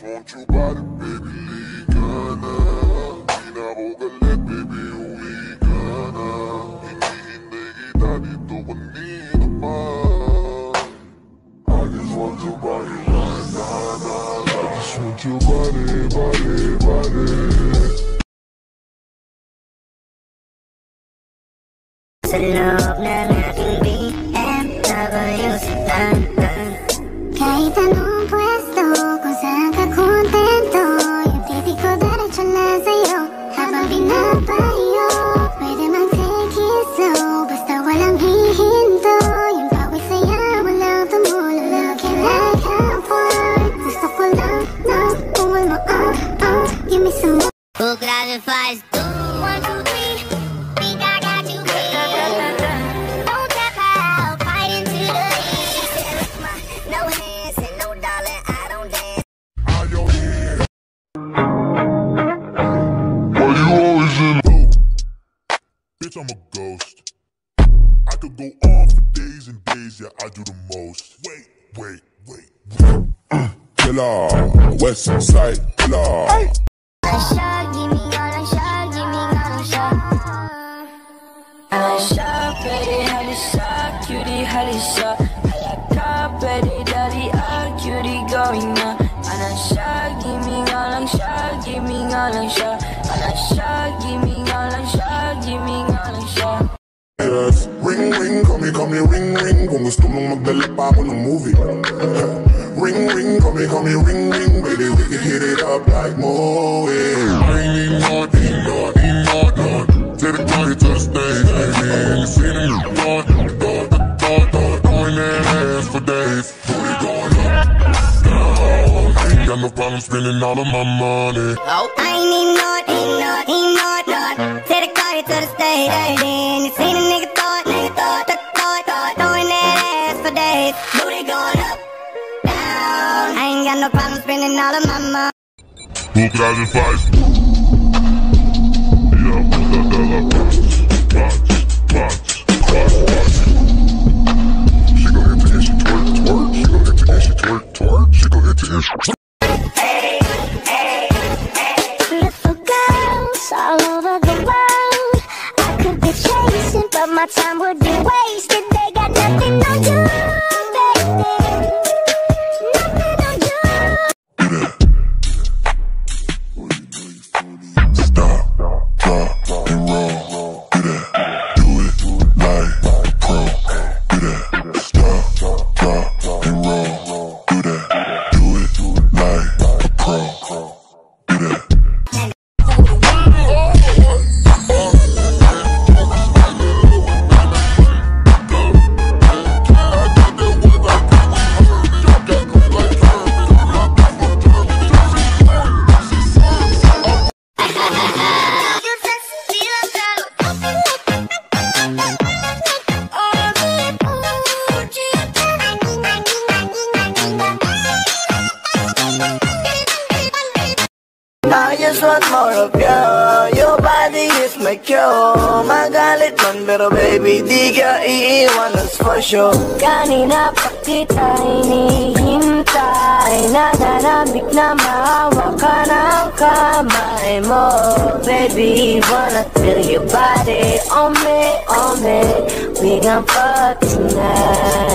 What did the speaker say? just want you body, baby, ligana. Mina bogalet, baby, uigana. Inilindegi dadi to bandido pa. I just want your body, banana. I just want your body, body, body. Love, na nothing BMW Sedan. Caída en un puesto, con saca contento. Y un típico derecho en la yo. Haven't been up by you. Wait a man take it slow. Basta walang hihinto. Yung bawat saya, walang tumulo. Looking like a boy. Gusto ko lang na pull mo up, up. Give me some more. Who gratifies 2, 1, 2, 3. I'm a ghost. I could go on for days and days, yeah, I do the most. Wait. Killer, West Side Killer. Hey. I shot, pretty, honey, shot, cutie, honey, shot. I like cop, pretty, daddy, I, cutie, going up. And I shot, give me all I'm shot. And I shot, give me all I'm shot, give me all I'm shot. Yes, ring, ring, call me, ring, ring. Kung gusto mong magdala pa ako ng movie. Ring, ring, call me, ring, ring. Baby, we can hit it up like Moe. Ring, ring, take the party to the stage, baby. You see them, throwing their hands for days. Booty going up, down. I ain't got no problem spending all of my money. Oh, I ain't not. Take the party to the stage, baby. You see them nigga, throwing their hands for days. Booty going up, down. I ain't got no problem spending all of my money. 2005. Beautiful girls all over the world. I could be chasing, but my time would be wasted. They got nothing on you, baby. Nothing on you. Stop, drop, and roll. Do that. Do it like pro. Do that. Stop, drop, and roll. Do that. I just want more of you. Your body is my cure. Magalit man pero baby di ka iiwan, that's for sure. Kanina pa kita hinihintay, nananamig na mahawa ka ng kamay mo. Baby, wanna feel your body on me, on me. We gon' fuck tonight.